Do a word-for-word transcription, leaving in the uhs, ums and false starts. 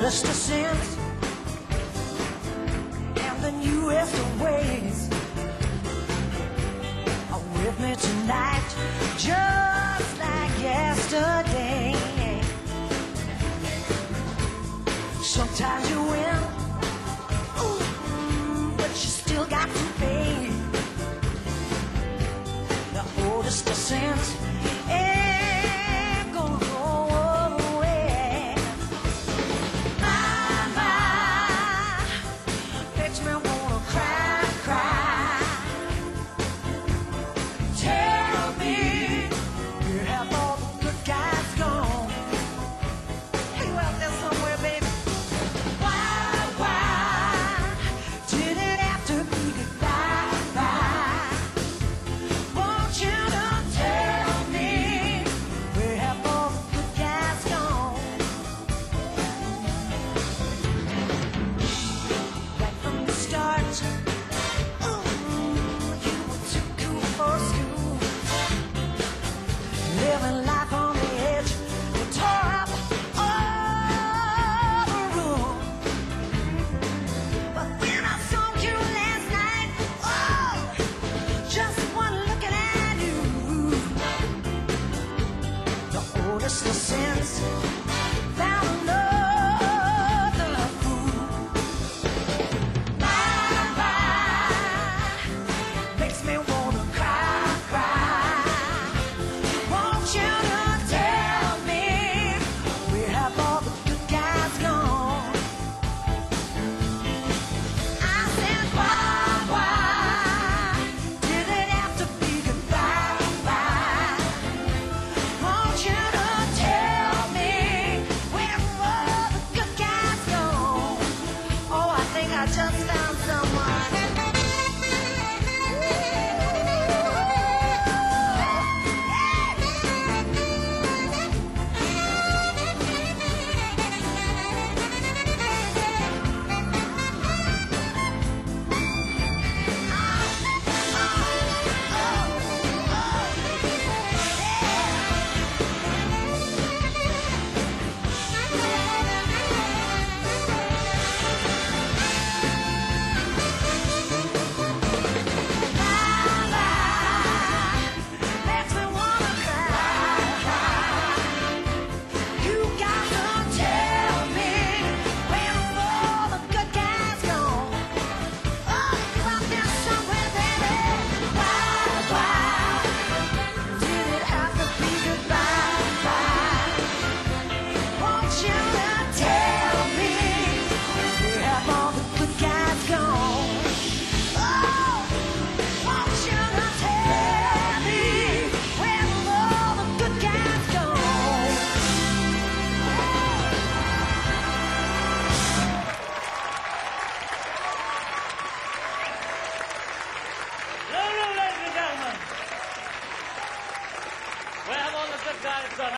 notice the sins, and then you have to wait. Are with me tonight, just like yesterday. Sometimes you win, ooh, but you still got to pay the oldest of sins. Just